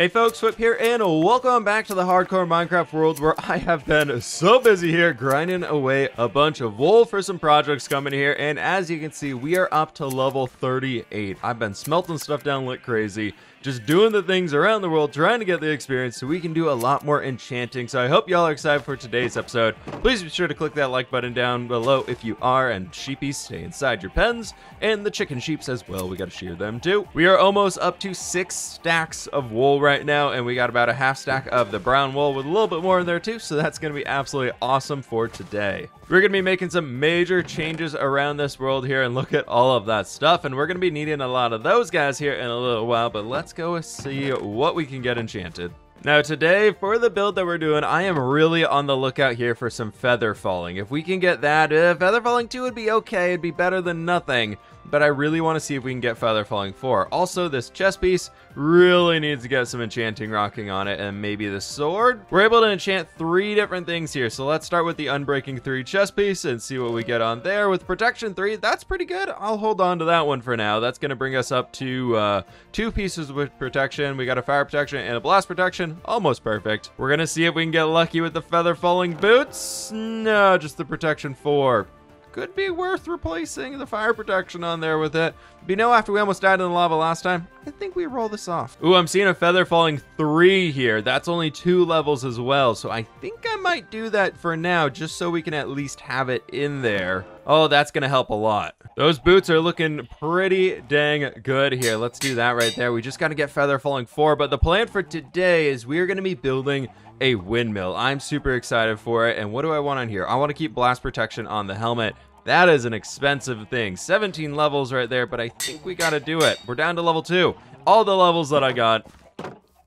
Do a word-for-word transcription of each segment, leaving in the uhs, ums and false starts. Hey folks, fWhip here, and welcome back to the hardcore Minecraft world where I have been so busy here grinding away a bunch of wool for some projects coming here, and as you can see, we are up to level thirty-eight. I've been smelting stuff down like crazy, just doing the things around the world, trying to get the experience so we can do a lot more enchanting. So I hope y'all are excited for today's episode. Please be sure to click that like button down below if you are, and sheepies, stay inside your pens, and the chicken sheeps as well. We gotta shear them too. We are almost up to six stacks of wool right right now, and we got about a half stack of the brown wool with a little bit more in there too, so that's going to be absolutely awesome for today. We're going to be making some major changes around this world here, and look at all of that stuff, and we're going to be needing a lot of those guys here in a little while, but let's go see what we can get enchanted. Now today, for the build that we're doing, I am really on the lookout here for some feather falling. If we can get that, uh, feather falling two would be okay, it'd be better than nothing, but I really want to see if we can get feather falling four. Also, this chest piece really needs to get some enchanting rocking on it, and maybe the sword. We're able to enchant three different things here, so let's start with the unbreaking three chest piece and see what we get on there. With protection three, that's pretty good. I'll hold on to that one for now. That's going to bring us up to uh, two pieces with protection. We got a fire protection and a blast protection. Almost perfect. We're gonna see if we can get lucky with the feather falling boots. No, just the protection four. Could be worth replacing the fire protection on there with it. But you know, after we almost died in the lava last time, I think we roll this off. Ooh, I'm seeing a feather falling three here. That's only two levels as well, so I think I might do that for now, just so we can at least have it in there. Oh, that's gonna help a lot. Those boots are looking pretty dang good here. Let's do that right there. We just gotta get feather falling four, but the plan for today is we are gonna be building a windmill. I'm super excited for it, and what do I want on here? I wanna keep blast protection on the helmet. That is an expensive thing. seventeen levels right there, but I think we gotta do it. We're down to level two. All the levels that I got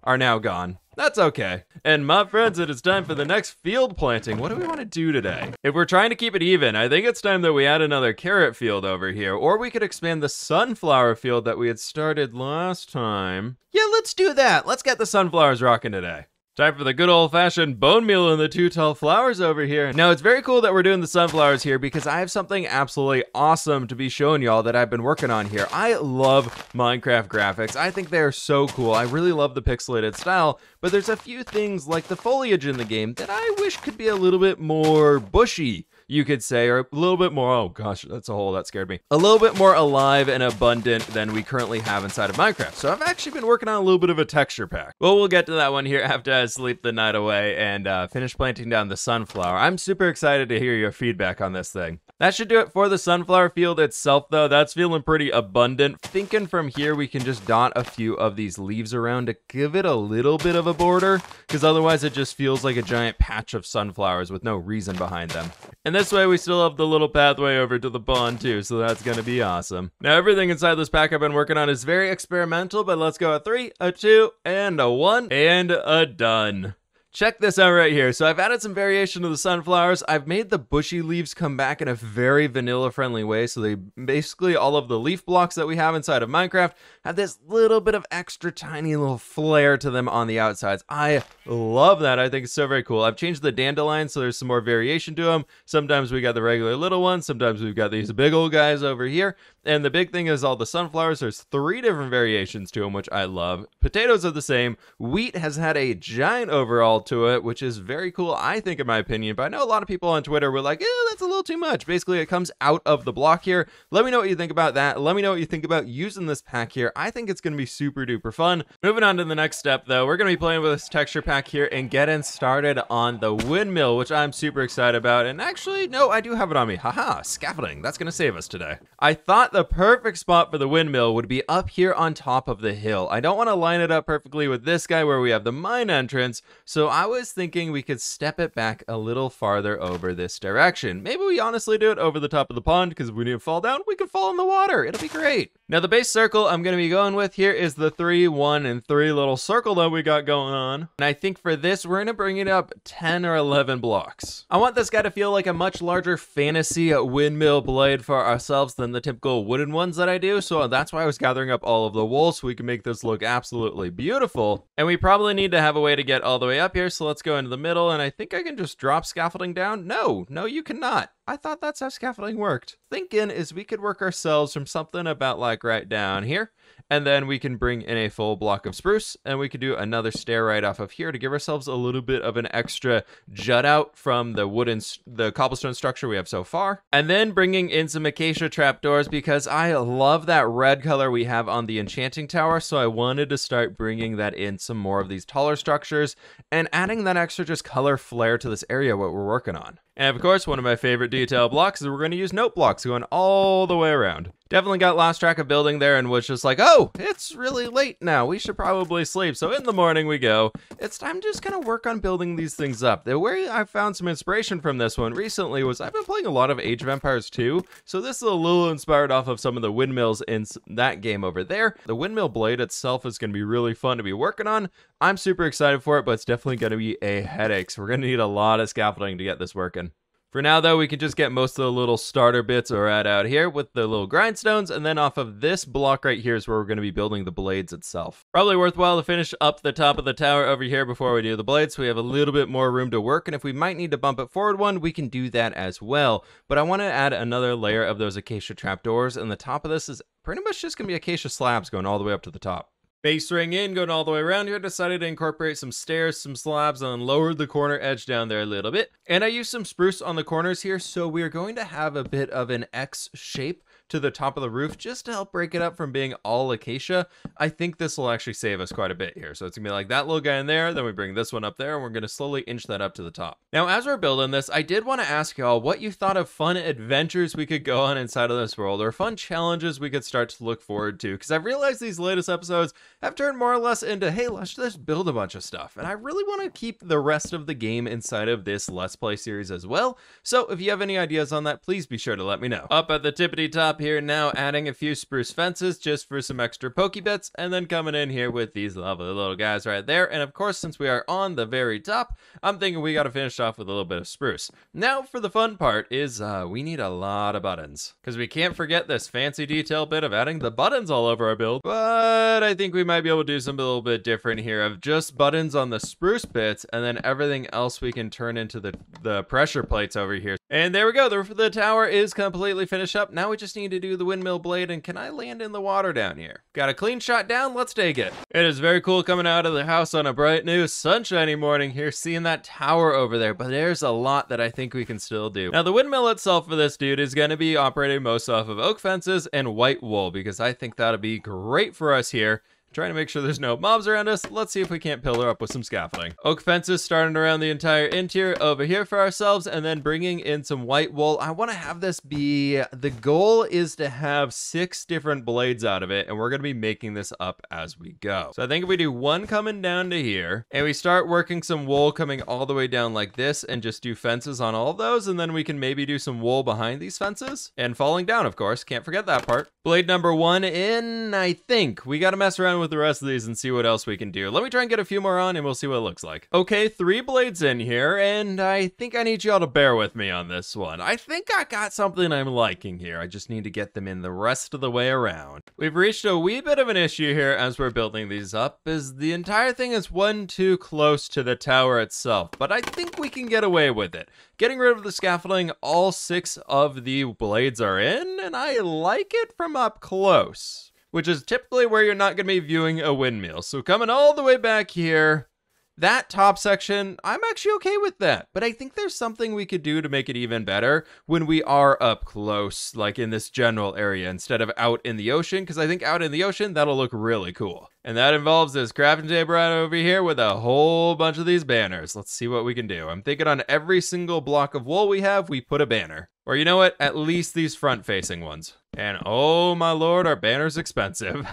are now gone. That's okay. And my friends, it is time for the next field planting. What do we want to do today? If we're trying to keep it even, I think it's time that we add another carrot field over here, or we could expand the sunflower field that we had started last time. Yeah, let's do that. Let's get the sunflowers rocking today. Time for the good old-fashioned bone meal and the two tall flowers over here. Now, it's very cool that we're doing the sunflowers here because I have something absolutely awesome to be showing y'all that I've been working on here. I love Minecraft graphics. I think they're so cool. I really love the pixelated style, but there's a few things like the foliage in the game that I wish could be a little bit more bushy, you could say, or a little bit more, oh gosh, that's a hole, that scared me. A little bit more alive and abundant than we currently have inside of Minecraft. So I've actually been working on a little bit of a texture pack. Well, we'll get to that one here after I sleep the night away and uh, finish planting down the sunflower. I'm super excited to hear your feedback on this thing. That should do it for the sunflower field itself though. That's feeling pretty abundant. Thinking from here, we can just dot a few of these leaves around to give it a little bit of a border, because otherwise it just feels like a giant patch of sunflowers with no reason behind them. And this way we still have the little pathway over to the pond too, so that's gonna be awesome. Now everything inside this pack I've been working on is very experimental, but let's go a three, a two, and a one, and a done. Check this out right here. So I've added some variation to the sunflowers. I've made the bushy leaves come back in a very vanilla friendly way. So they basically, all of the leaf blocks that we have inside of Minecraft have this little bit of extra tiny little flair to them on the outsides. I love that. I think it's so very cool. I've changed the dandelions, so there's some more variation to them. Sometimes we got the regular little ones. Sometimes we've got these big old guys over here. And the big thing is all the sunflowers, there's three different variations to them, which I love. Potatoes are the same. Wheat has had a giant overall to it, which is very cool, I think, in my opinion. But I know a lot of people on Twitter were like, "Eh, that's a little too much." Basically, it comes out of the block here. Let me know what you think about that. Let me know what you think about using this pack here. I think it's going to be super duper fun. Moving on to the next step, though, we're going to be playing with this texture pack here and getting started on the windmill, which I'm super excited about. And actually, no, I do have it on me. Haha, scaffolding. That's going to save us today. I thought the perfect spot for the windmill would be up here on top of the hill. I don't want to line it up perfectly with this guy where we have the mine entrance, so I was thinking we could step it back a little farther over this direction. Maybe we honestly do it over the top of the pond, because if we need to fall down, we can fall in the water. It'll be great. Now the base circle I'm going to be going with here is the three, one, and three little circle that we got going on. And I think for this, we're going to bring it up ten or eleven blocks. I want this guy to feel like a much larger fantasy windmill blade for ourselves than the typical wooden ones that I do, so that's why I was gathering up all of the wool so we can make this look absolutely beautiful. And we probably need to have a way to get all the way up here, so let's go into the middle, and I think I can just drop scaffolding down. No, no you cannot. I thought that's how scaffolding worked. Thinking is we could work ourselves from something about like right down here And then we can bring in a full block of spruce, and we can do another stair right off of here to give ourselves a little bit of an extra jut out from the wooden, the cobblestone structure we have so far. And then bringing in some acacia trapdoors, because I love that red color we have on the enchanting tower. So I wanted to start bringing that in some more of these taller structures and adding that extra just color flare to this area what we're working on. And of course, one of my favorite detail blocks is we're going to use note blocks going all the way around. Definitely got lost track of building there and was just like, oh, it's really late now. We should probably sleep. So in the morning we go. It's time to just kind of work on building these things up. The way I found some inspiration from this one recently was I've been playing a lot of Age of Empires two. So this is a little inspired off of some of the windmills in that game over there. The windmill blade itself is going to be really fun to be working on. I'm super excited for it, but it's definitely going to be a headache. So we're going to need a lot of scaffolding to get this working. For now, though, we can just get most of the little starter bits right out here with the little grindstones, and then off of this block right here is where we're going to be building the blades itself. Probably worthwhile to finish up the top of the tower over here before we do the blades, so we have a little bit more room to work, and if we might need to bump it forward one, we can do that as well. But I want to add another layer of those acacia trapdoors, and the top of this is pretty much just going to be acacia slabs going all the way up to the top. Base ring in, going all the way around here, decided to incorporate some stairs, some slabs, and lowered the corner edge down there a little bit. And I used some spruce on the corners here, so we are going to have a bit of an X shape to the top of the roof just to help break it up from being all acacia. I think this will actually save us quite a bit here. So it's gonna be like that little guy in there, then we bring this one up there, and we're gonna slowly inch that up to the top. Now, as we're building this, I did wanna ask y'all what you thought of fun adventures we could go on inside of this world, or fun challenges we could start to look forward to, because I've realized these latest episodes have turned more or less into, hey, let's just build a bunch of stuff. And I really want to keep the rest of the game inside of this Let's Play series as well. So if you have any ideas on that, please be sure to let me know. Up at the tippity top here now, adding a few spruce fences just for some extra pokebits, and then coming in here with these lovely little guys right there. And of course, since we are on the very top, I'm thinking we got to finish off with a little bit of spruce. Now for the fun part is uh, we need a lot of buttons, because we can't forget this fancy detail bit of adding the buttons all over our build. But I think we might be able to do something a little bit different here of just buttons on the spruce bits, and then everything else we can turn into the the pressure plates over here. And there we go, the, the tower is completely finished up. Now we just need to do the windmill blade, and can I land in the water down here? Got a clean shot down, let's take it. It is very cool coming out of the house on a bright new sunshiny morning here, seeing that tower over there, but there's a lot that I think we can still do. Now the windmill itself for this dude is gonna be operating most off of oak fences and white wool, because I think that'll be great for us here. Trying to make sure there's no mobs around us. Let's see if we can't pillar up with some scaffolding. Oak fences starting around the entire interior over here for ourselves, and then bringing in some white wool. I want to have this be, the goal is to have six different blades out of it, and we're going to be making this up as we go. So I think if we do one coming down to here, and we start working some wool coming all the way down like this, and just do fences on all of those, and then we can maybe do some wool behind these fences, and falling down, of course. Can't forget that part. Blade number one in, I think. We got to mess around with with the rest of these and see what else we can do. Let me try and get a few more on, and we'll see what it looks like. Okay, three blades in here, and I think I need y'all to bear with me on this one. I think I got something I'm liking here. I just need to get them in the rest of the way around. We've reached a wee bit of an issue here as we're building these up, is the entire thing is one too close to the tower itself, but I think we can get away with it. Getting rid of the scaffolding, all six of the blades are in, and I like it from up close, which is typically where you're not going to be viewing a windmill. So coming all the way back here, that top section, I'm actually okay with that, but I think there's something we could do to make it even better when we are up close, like in this general area, instead of out in the ocean, because I think out in the ocean, that'll look really cool. And that involves this crafting table right over here with a whole bunch of these banners. Let's see what we can do. I'm thinking on every single block of wool we have, we put a banner. Or you know what, at least these front-facing ones. And oh my lord, our banner's expensive.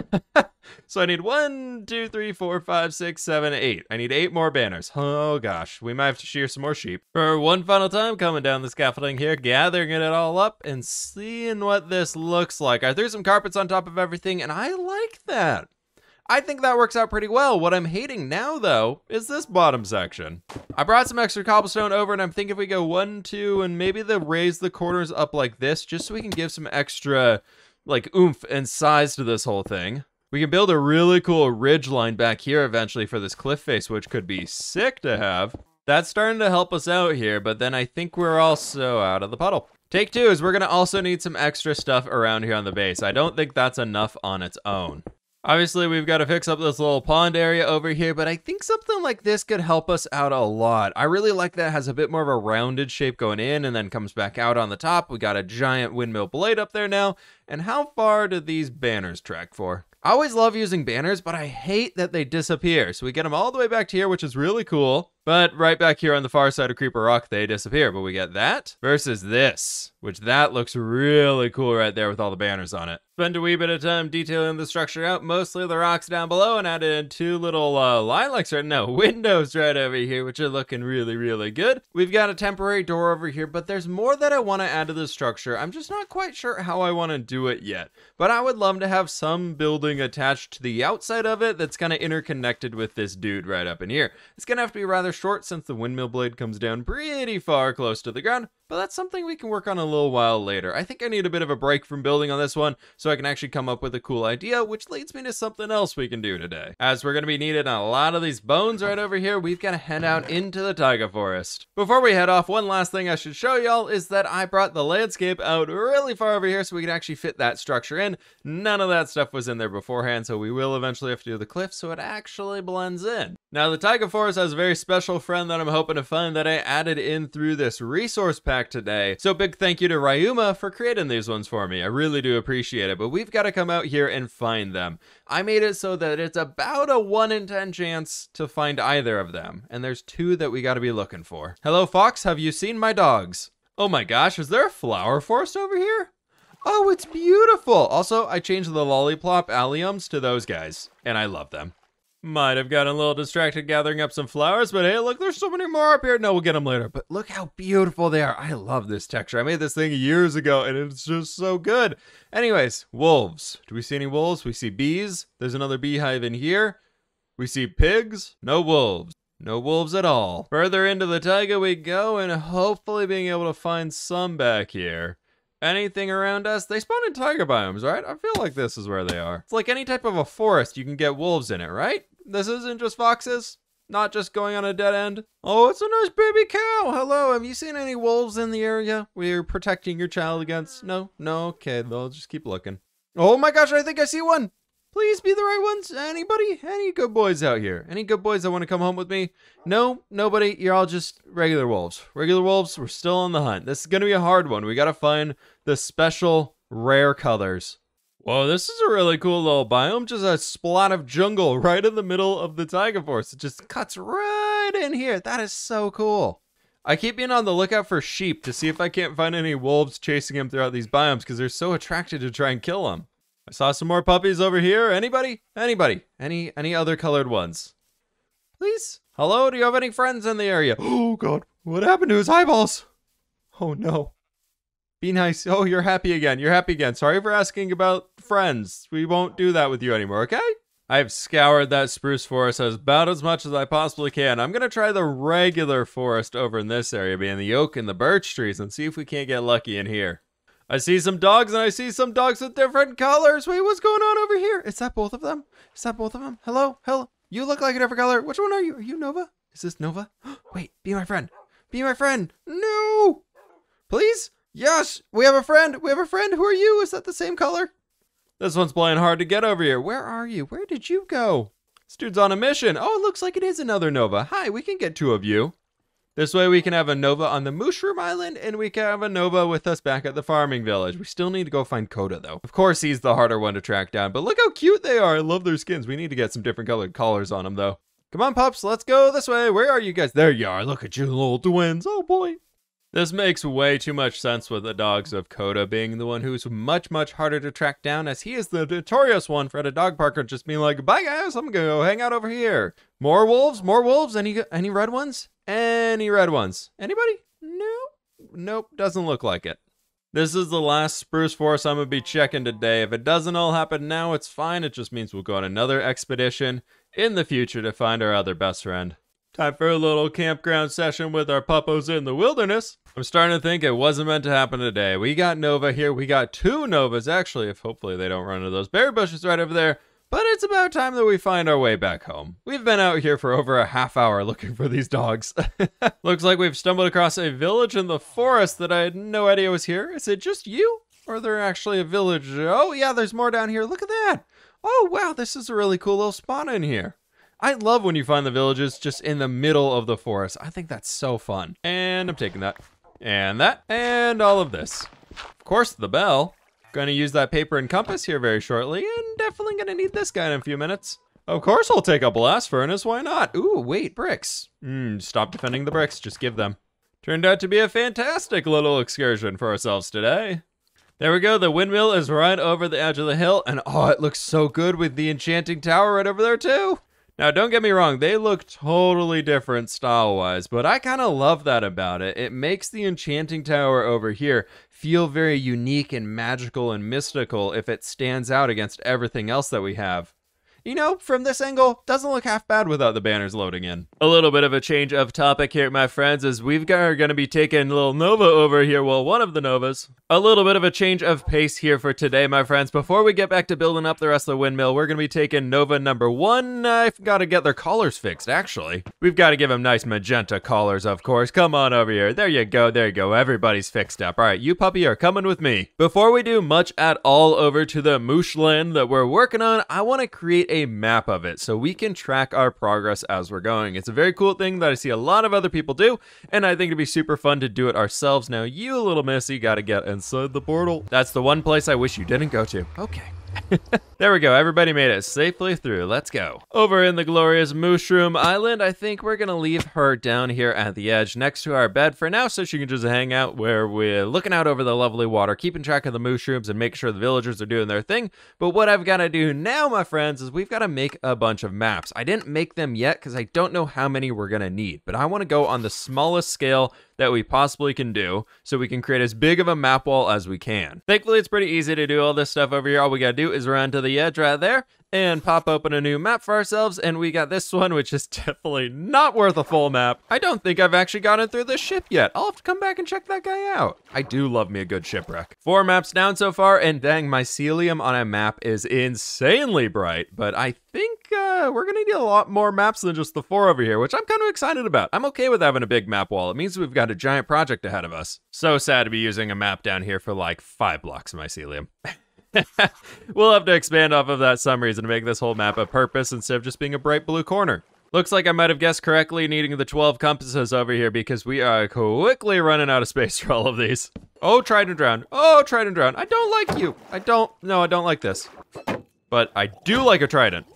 So I need one, two, three, four, five, six, seven, eight. I need eight more banners. Oh gosh, we might have to shear some more sheep. For one final time, coming down the scaffolding here, gathering it all up and seeing what this looks like. I threw some carpets on top of everything, and I like that. I think that works out pretty well. What I'm hating now, though, is this bottom section. I brought some extra cobblestone over, and I'm thinking if we go one, two, and maybe the raise the corners up like this, just so we can give some extra, like, oomph and size to this whole thing. We can build a really cool ridge line back here eventually for this cliff face, which could be sick to have. That's starting to help us out here, but then I think we're also out of the puddle. Take two is we're gonna also need some extra stuff around here on the base. I don't think that's enough on its own. Obviously, we've got to fix up this little pond area over here, but I think something like this could help us out a lot. I really like that it has a bit more of a rounded shape going in and then comes back out on the top. We got a giant windmill blade up there now. And how far do these banners track for? I always love using banners, but I hate that they disappear. So we get them all the way back to here, which is really cool. But right back here on the far side of Creeper Rock, they disappear. But we get that versus this, which that looks really cool right there with all the banners on it. Spend a wee bit of time detailing the structure out, mostly the rocks down below, and added in two little uh, lilacs, or no, windows right over here, which are looking really, really good. We've got a temporary door over here, but there's more that I want to add to the structure. I'm just not quite sure how I want to do it yet, but I would love to have some building attached to the outside of it that's kind of interconnected with this dude right up in here. It's going to have to be rather short since the windmill blade comes down pretty far close to the ground, but that's something we can work on a little while later. I think I need a bit of a break from building on this one so I can actually come up with a cool idea, which leads me to something else we can do today. As we're gonna be needing a lot of these bones right over here, we've gotta head out into the taiga forest. Before we head off, one last thing I should show y'all is that I brought the landscape out really far over here so we could actually fit that structure in. None of that stuff was in there beforehand, so we will eventually have to do the cliff so it actually blends in. Now, the taiga forest has a very special friend that I'm hoping to find that I added in through this resource pack today. So big thank you to Ryuma for creating these ones for me. I really do appreciate it, but we've got to come out here and find them. I made it so that it's about a one in ten chance to find either of them, and there's two that we got to be looking for. Hello, Fox. Have you seen my dogs? Oh my gosh, is there a flower forest over here? Oh, it's beautiful. Also, I changed the lollipop alliums to those guys, and I love them. Might have gotten a little distracted gathering up some flowers, but hey, look, there's so many more up here. No, we'll get them later, but look how beautiful they are. I love this texture. I made this thing years ago, and it's just so good. Anyways, wolves. Do we see any wolves? We see bees. There's another beehive in here. We see pigs. No wolves. No wolves at all. Further into the taiga we go, and hopefully being able to find some back here. Anything around us? They spawn in tiger biomes, right? I feel like this is where they are. It's like any type of a forest, you can get wolves in it, right? This isn't just foxes, not just going on a dead end. Oh, it's a nice baby cow. Hello, have you seen any wolves in the area we're protecting your child against? No, no, okay, they'll just keep looking. Oh my gosh, I think I see one. Please be the right ones. Anybody? Any good boys out here? Any good boys that want to come home with me? No, nobody. You're all just regular wolves. Regular wolves, we're still on the hunt. This is going to be a hard one. We got to find the special rare colors. Whoa, this is a really cool little biome. Just a splat of jungle right in the middle of the taiga forest. It just cuts right in here. That is so cool. I keep being on the lookout for sheep to see if I can't find any wolves chasing them throughout these biomes because they're so attracted to try and kill them. I saw some more puppies over here. Anybody? Anybody? Any any other colored ones? Please? Hello? Do you have any friends in the area? Oh, God. What happened to his eyeballs? Oh, no. Be nice. Oh, you're happy again. You're happy again. Sorry for asking about friends. We won't do that with you anymore, okay? I've scoured that spruce forest as about as much as I possibly can. I'm going to try the regular forest over in this area, being the oak and the birch trees, and see if we can't get lucky in here. I see some dogs, and I see some dogs with different colors. Wait, what's going on over here? Is that both of them? Is that both of them? Hello? Hello? You look like a different color. Which one are you? Are you Nova? Is this Nova? Wait, be my friend. Be my friend. No! Please? Yes! We have a friend! We have a friend! Who are you? Is that the same color? This one's playing hard to get over here. Where are you? Where did you go? This dude's on a mission. Oh, it looks like it is another Nova. Hi, we can get two of you. This way we can have a Nova on the Mushroom Island, and we can have a Nova with us back at the farming village. We still need to go find Koda, though. Of course, he's the harder one to track down, but look how cute they are. I love their skins. We need to get some different colored collars on them, though. Come on, pups. Let's go this way. Where are you guys? There you are. Look at you, little twins. Oh, boy. This makes way too much sense with the dogs of Koda being the one who's much, much harder to track down, as he is the notorious one for at a dog park just being like, bye, guys. I'm going to go hang out over here. More wolves? More wolves? Any, any red ones? Any red ones? Anybody? No. Nope. Doesn't look like it. This is the last spruce forest I'm going to be checking today. If it doesn't all happen now, it's fine. It just means we'll go on another expedition in the future to find our other best friend. Time for a little campground session with our puppos in the wilderness. I'm starting to think it wasn't meant to happen today. We got Nova here. We got two Novas, actually, if hopefully they don't run into those berry bushes right over there. But it's about time that we find our way back home. We've been out here for over a half hour looking for these dogs. Looks like we've stumbled across a village in the forest that I had no idea was here. Is it just you? Or are there actually a village? Oh, yeah, there's more down here. Look at that. oh wow, this is a really cool little spot in here. I love when you find the villages just in the middle of the forest. I think that's so fun. And I'm taking that, and that, and all of this. Of course, the bell. Gonna use that paper and compass here very shortly, and definitely gonna need this guy in a few minutes. Of course I'll take a blast furnace, why not? Ooh, wait, bricks. Mm, stop defending the bricks, just give them. Turned out to be a fantastic little excursion for ourselves today. There we go, the windmill is right over the edge of the hill, and oh, it looks so good with the enchanting tower right over there too. Now, don't get me wrong, they look totally different style-wise, but I kind of love that about it. It makes the enchanting tower over here feel very unique and magical and mystical if it stands out against everything else that we have. You know, from this angle, doesn't look half bad without the banners loading in. A little bit of a change of topic here, my friends, as we've got, are gonna be taking little Nova over here, well, one of the Novas. A little bit of a change of pace here for today, my friends. Before we get back to building up the rest of the windmill, we're gonna be taking Nova number one. I've gotta get their collars fixed, actually. We've gotta give them nice magenta collars, of course. Come on over here, there you go, there you go, everybody's fixed up. All right, you puppy are coming with me. Before we do much at all over to the moosh land that we're working on, I wanna create a map of it so we can track our progress as we're going. It's a very cool thing that I see a lot of other people do, and I think it'd be super fun to do it ourselves. Now, you little missy gotta get inside the portal. That's the one place I wish you didn't go to. Okay. There we go, everybody made it safely through, let's go. Over in the glorious Mushroom Island, I think we're gonna leave her down here at the edge next to our bed for now so she can just hang out where we're looking out over the lovely water, keeping track of the mushrooms and making sure the villagers are doing their thing. But what I've gotta do now, my friends, is we've gotta make a bunch of maps. I didn't make them yet because I don't know how many we're gonna need, but I wanna go on the smallest scale that we possibly can do so we can create as big of a map wall as we can. Thankfully, it's pretty easy to do all this stuff over here. All we gotta do is run to the edge right there and pop open a new map for ourselves, and we got this one, which is definitely not worth a full map. I don't think I've actually gotten through the ship yet. I'll have to come back and check that guy out. I do love me a good shipwreck. Four maps down so far, and dang, mycelium on a map is insanely bright, but I think uh, we're gonna need a lot more maps than just the four over here, which I'm kind of excited about. I'm okay with having a big map wall. It means we've got a giant project ahead of us. So sad to be using a map down here for like five blocks of mycelium. We'll have to expand off of that some reason to make this whole map a purpose instead of just being a bright blue corner. Looks like I might have guessed correctly needing the twelve compasses over here because we are quickly running out of space for all of these. Oh, Trident Drown. Oh, Trident Drown. I don't like you. I don't, no, I don't like this. But I do like a Trident.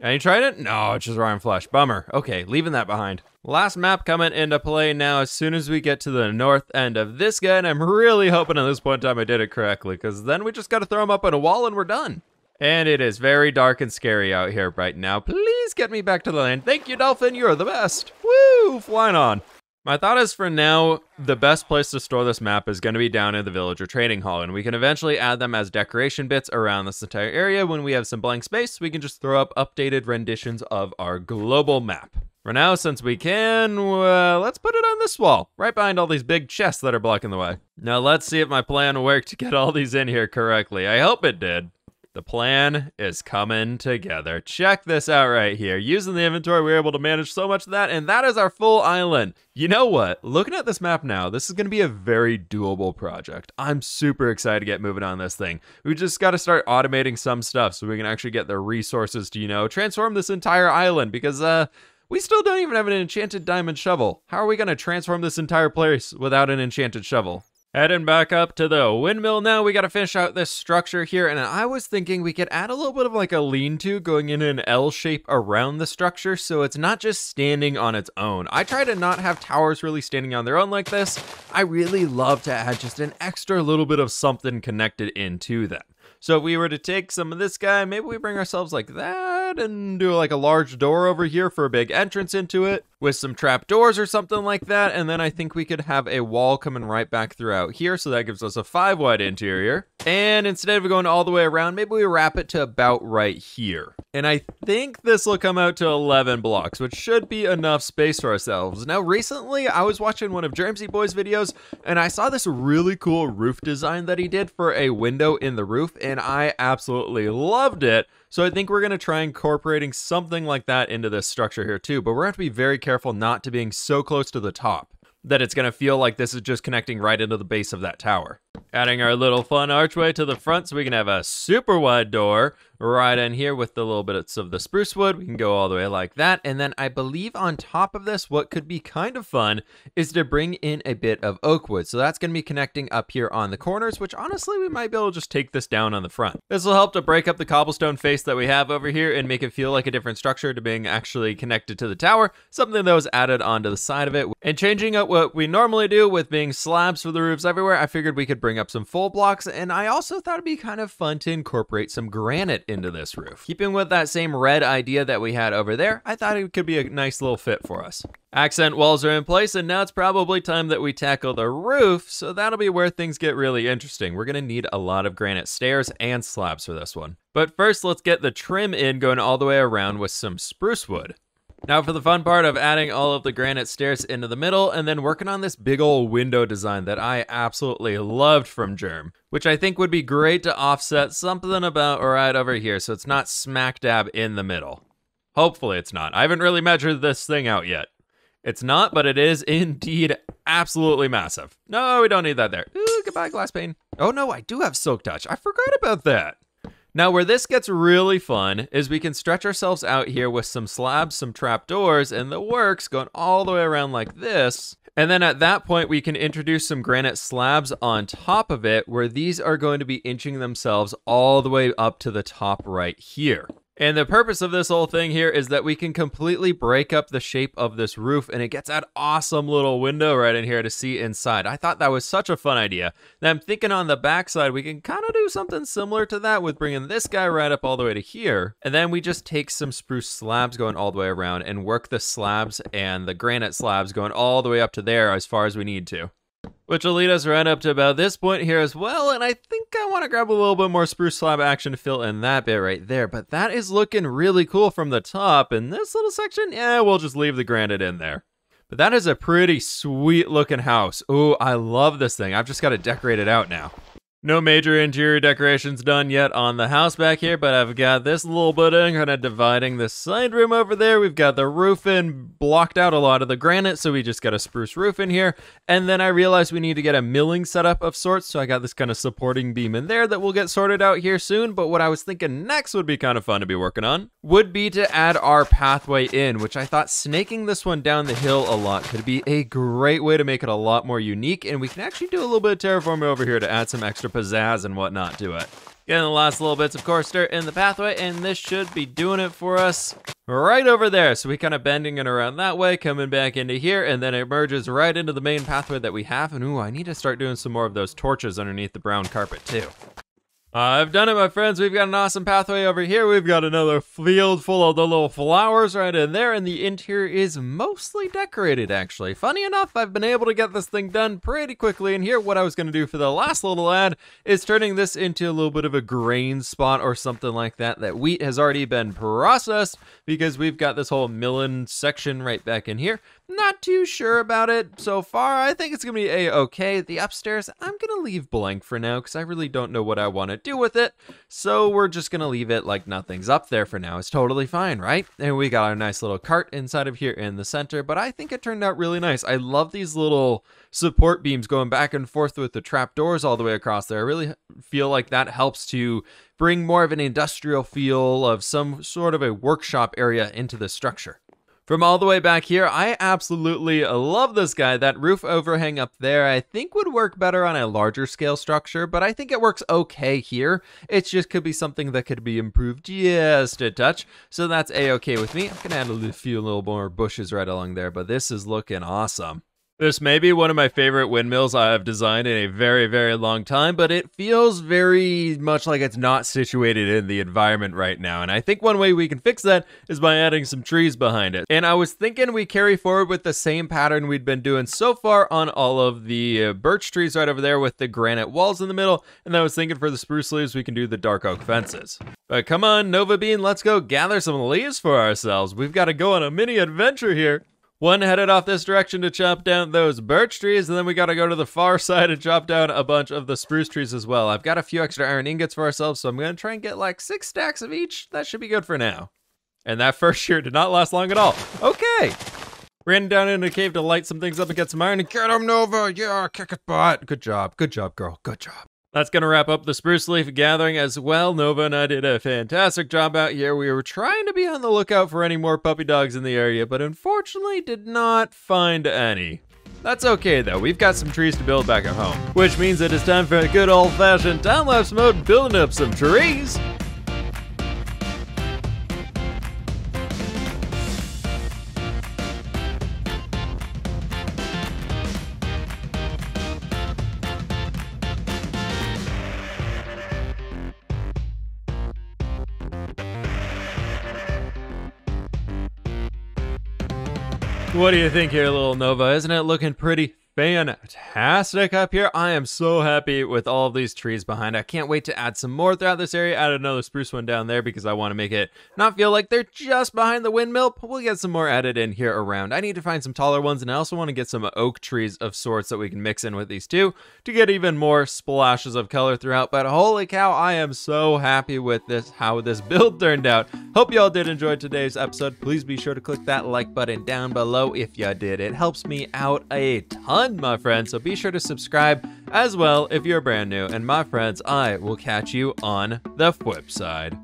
Any Trident? No, it's just Rhyme Flash. Bummer. Okay, leaving that behind. Last map coming into play now as soon as we get to the north end of this guy, and I'm really hoping at this point in time I did it correctly, because then we just got to throw him up on a wall and we're done. And it is very dark and scary out here right now. Please get me back to the land. Thank you, Dolphin. You're the best. Woo, flying on. My thought is for now, the best place to store this map is going to be down in the villager trading hall, and we can eventually add them as decoration bits around this entire area. When we have some blank space, we can just throw up updated renditions of our global map. For now, since we can, uh, let's put it on this wall, right behind all these big chests that are blocking the way. Now let's see if my plan worked to get all these in here correctly. I hope it did. The plan is coming together. Check this out right here. Using the inventory, we were able to manage so much of that, and that is our full island. You know what? Looking at this map now, this is gonna be a very doable project. I'm super excited to get moving on this thing. We just gotta start automating some stuff so we can actually get the resources to, you know, transform this entire island, because, uh, we still don't even have an enchanted diamond shovel. How are we gonna transform this entire place without an enchanted shovel? Heading back up to the windmill now. We gotta finish out this structure here, and I was thinking we could add a little bit of like a lean-to going in an L shape around the structure so it's not just standing on its own. I try to not have towers really standing on their own like this. I really love to add just an extra little bit of something connected into them. So if we were to take some of this guy, maybe we bring ourselves like that and do like a large door over here for a big entrance into it with some trap doors or something like that. And then I think we could have a wall coming right back throughout here. So that gives us a five wide interior. And instead of going all the way around, maybe we wrap it to about right here. And I think this will come out to eleven blocks, which should be enough space for ourselves. Now, recently I was watching one of Jeremy Boy's videos and I saw this really cool roof design that he did for a window in the roof. And I absolutely loved it. So I think we're gonna try incorporating something like that into this structure here too, but we're gonna have to be very careful not to being so close to the top that it's gonna feel like this is just connecting right into the base of that tower. Adding our little fun archway to the front so we can have a super wide door right in here with the little bits of the spruce wood. We can go all the way like that. And then I believe on top of this, what could be kind of fun is to bring in a bit of oak wood. So that's going to be connecting up here on the corners, which honestly, we might be able to just take this down on the front. This will help to break up the cobblestone face that we have over here and make it feel like a different structure to being actually connected to the tower, something that was added onto the side of it. And changing up what we normally do with being slabs for the roofs everywhere, I figured we could bring up Up some full blocks, and I also thought it'd be kind of fun to incorporate some granite into this roof. Keeping with that same red idea that we had over there, I thought it could be a nice little fit for us. Accent walls are in place, and now it's probably time that we tackle the roof, so that'll be where things get really interesting. We're gonna need a lot of granite stairs and slabs for this one. But first, let's get the trim in going all the way around with some spruce wood. Now for the fun part of adding all of the granite stairs into the middle and then working on this big old window design that I absolutely loved from Jerm, which I think would be great to offset something about right over here so it's not smack dab in the middle. Hopefully it's not. I haven't really measured this thing out yet. It's not, but it is indeed absolutely massive. No, we don't need that there. Ooh, goodbye glass pane. Oh no, I do have silk touch. I forgot about that. Now where this gets really fun is we can stretch ourselves out here with some slabs, some trapdoors, and the works going all the way around like this. And then at that point, we can introduce some granite slabs on top of it where these are going to be inching themselves all the way up to the top right here. And the purpose of this whole thing here is that we can completely break up the shape of this roof, and it gets that awesome little window right in here to see inside. I thought that was such a fun idea. Now I'm thinking on the backside, we can kind of do something similar to that with bringing this guy right up all the way to here. And then we just take some spruce slabs going all the way around and work the slabs and the granite slabs going all the way up to there as far as we need to. Which will lead us right up to about this point here as well, and I think I want to grab a little bit more spruce slab action to fill in that bit right there, but that is looking really cool from the top, and this little section, yeah, we'll just leave the granite in there. But that is a pretty sweet looking house. Ooh, I love this thing. I've just got to decorate it out now. No major interior decorations done yet on the house back here, but I've got this little bit in, kind of dividing the side room over there. We've got the roof in, blocked out a lot of the granite, so we just got a spruce roof in here. And then I realized we need to get a milling setup of sorts, so I got this kind of supporting beam in there that will get sorted out here soon. But what I was thinking next would be kind of fun to be working on would be to add our pathway in, which I thought snaking this one down the hill a lot could be a great way to make it a lot more unique. And we can actually do a little bit of terraforming over here to add some extra pizzazz and whatnot to it. Getting the last little bits of course dirt in the pathway, and this should be doing it for us right over there. So we kind of bending it around that way, coming back into here, and then it merges right into the main pathway that we have. And ooh, I need to start doing some more of those torches underneath the brown carpet too. I've done it, my friends. We've got an awesome pathway over here. We've got another field full of the little flowers right in there, and the interior is mostly decorated, actually. Funny enough, I've been able to get this thing done pretty quickly in here. What I was going to do for the last little ad is turning this into a little bit of a grain spot or something like that, that wheat has already been processed, because we've got this whole milling section right back in here. Not too sure about it so far. I think it's going to be a-okay. The upstairs, I'm going to leave blank for now because I really don't know what I want to do with it. So we're just going to leave it like nothing's up there for now. It's totally fine, right? And we got our nice little cart inside of here in the center, but I think it turned out really nice. I love these little support beams going back and forth with the trapdoors all the way across there. I really feel like that helps to bring more of an industrial feel of some sort of a workshop area into the structure. From all the way back here, I absolutely love this guy. That roof overhang up there I think would work better on a larger scale structure, but I think it works okay here. It just could be something that could be improved just a touch, so that's a-okay with me. I'm gonna add a few little more bushes right along there, but this is looking awesome. This may be one of my favorite windmills I have designed in a very, very long time, but it feels very much like it's not situated in the environment right now. And I think one way we can fix that is by adding some trees behind it. And I was thinking we carry forward with the same pattern we'd been doing so far on all of the uh, birch trees right over there with the granite walls in the middle. And I was thinking for the spruce leaves, we can do the dark oak fences. But come on, Nova Bean, let's go gather some leaves for ourselves. We've got to go on a mini adventure here. One headed off this direction to chop down those birch trees, and then we gotta go to the far side and chop down a bunch of the spruce trees as well. I've got a few extra iron ingots for ourselves, so I'm gonna try and get like six stacks of each. That should be good for now. And that first year did not last long at all. Okay. Ran down in a cave to light some things up and get some iron and get him, Nova! Yeah, kick a butt! Good job, good job, girl, good job. That's gonna wrap up the spruce leaf gathering as well. Nova and I did a fantastic job out here. We were trying to be on the lookout for any more puppy dogs in the area, but unfortunately did not find any. That's okay though, we've got some trees to build back at home, which means it is time for a good old-fashioned time-lapse mode, building up some trees. What do you think here, little Nova? Isn't it looking pretty fantastic up here? I am so happy with all of these trees behind. I can't wait to add some more throughout this area. Add another spruce one down there because I want to make it not feel like they're just behind the windmill, but we'll get some more added in here around. I need to find some taller ones, and I also want to get some oak trees of sorts that we can mix in with these two to get even more splashes of color throughout. But holy cow, I am so happy with this, how this build turned out. Hope y'all did enjoy today's episode. Please be sure to click that like button down below if you did. It helps me out a ton, my friends. So be sure to subscribe as well if you're brand new. And my friends, I will catch you on the fWhip side.